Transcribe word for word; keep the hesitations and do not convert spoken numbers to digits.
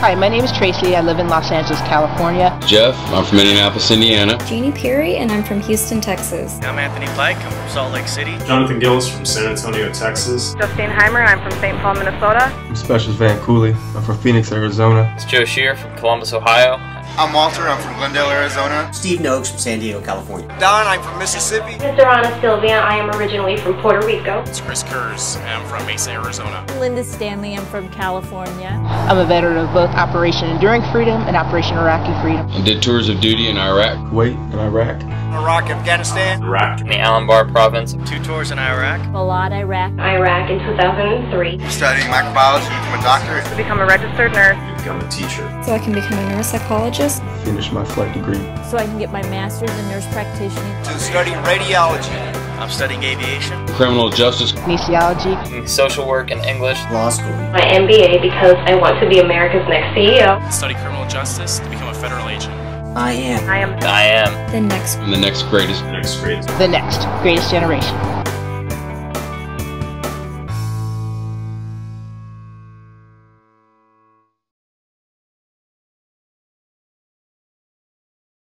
Hi, my name is Tracy. I live in Los Angeles, California. Jeff, I'm from Indianapolis, Indiana. Jeannie Perry, and I'm from Houston, Texas. I'm Anthony Pike. I'm from Salt Lake City. Jonathan Gillis from San Antonio, Texas. Justine Heimer. I'm from Saint Paul, Minnesota. I'm Specialist Van Cooley. I'm from Phoenix, Arizona. It's Joe Shear from Columbus, Ohio. I'm Walter. I'm from Glendale, Arizona. Steve Noakes from San Diego, California. Don, I'm from Mississippi. Mister Ana Silvia. I am originally from Puerto Rico. It's Chris Kurz. I'm from Mesa, Arizona. Linda Stanley. I'm from California. I'm a veteran of both Operation Enduring Freedom and Operation Iraqi Freedom. I did tours of duty in Iraq, Kuwait, and Iraq. Iraq, Afghanistan. Iraq. In the Al Anbar province. Two tours in Iraq. Balad, Iraq. Iraq in two thousand three. I'm studying microbiology to become a doctor. To become a registered nurse. To become a teacher. So I can become a neuropsychologist. Finish my flight degree. So I can get my master's in nurse practitioner. To study radiology. I'm studying aviation. Criminal justice. Kinesiology. Social work and English. Law school. My M B A because I want to be America's next C E O. Study criminal justice to become a federal agent. I am. I am. I am. The next. The next greatest. The next greatest. The next greatest generation.